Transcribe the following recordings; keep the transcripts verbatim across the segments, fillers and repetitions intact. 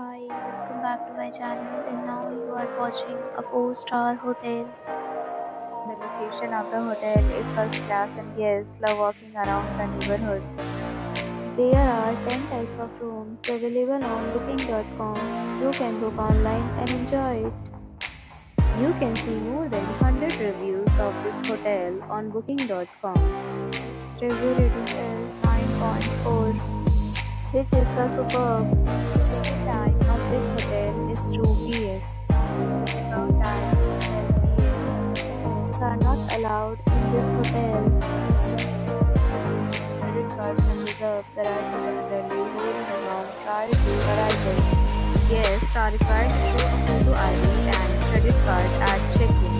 Hi, welcome back to my channel, and now you are watching a four star hotel. The location of the hotel is first class and guests love walking around the neighborhood. There are ten types of rooms available on booking dot com. You can book online and enjoy it. You can see more than one hundred reviews of this hotel on booking dot com. Its review rating is nine point four. Which is a superb. The time of this hotel is two P M Check-out time is twelve P M Pets are not allowed in this hotel. Credit cards are reserved. There are temporarily holding amount prior to arrival. Guests are required to show a photo I D and credit card at check-in.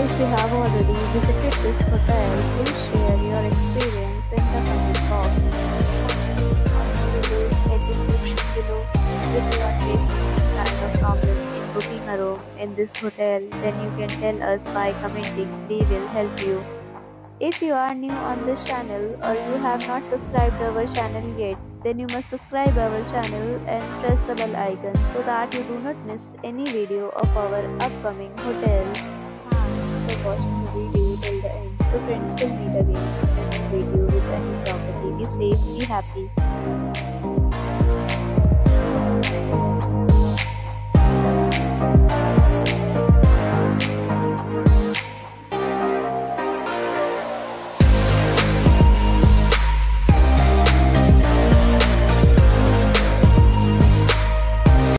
If you have already visited this hotel, please share your experience in the comment box. If you are facing any kind of problem in booking a room in this hotel, then you can tell us by commenting. We will help you. If you are new on this channel or you have not subscribed our channel yet, then you must subscribe our channel and press the bell icon so that you do not miss any video of our upcoming hotel. Thanks for watching the video till the end. So friends, will meet again in the next video with a new property. Be safe, be happy. Thank you.